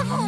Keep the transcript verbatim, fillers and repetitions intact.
Oh!